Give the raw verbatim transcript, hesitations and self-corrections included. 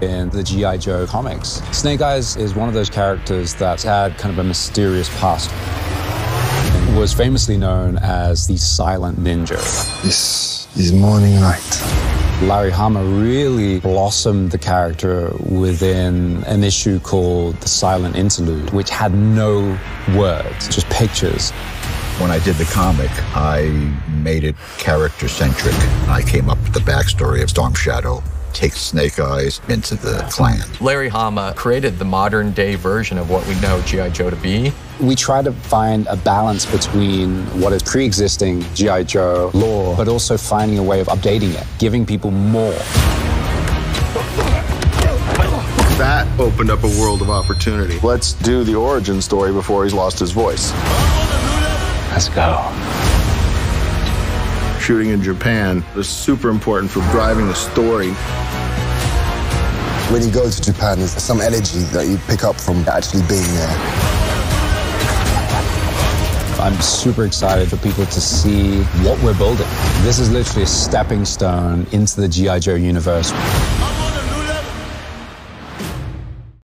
in the G I Joe comics. Snake Eyes is one of those characters that had kind of a mysterious past. It was famously known as the Silent Ninja. This is morning light. Larry Hama really blossomed the character within an issue called The Silent Interlude, which had no words, just pictures. When I did the comic, I made it character-centric. I came up with the backstory of Storm Shadow, takes Snake Eyes into the clan. Larry Hama created the modern-day version of what we know G I Joe to be. We try to find a balance between what is pre-existing G I Joe lore, but also finding a way of updating it, giving people more. That opened up a world of opportunity. Let's do the origin story before he's lost his voice. Let's go. Shooting in Japan was super important for driving the story. When you go to Japan, there's some energy that you pick up from actually being there. I'm super excited for people to see what we're building. This is literally a stepping stone into the G I Joe universe.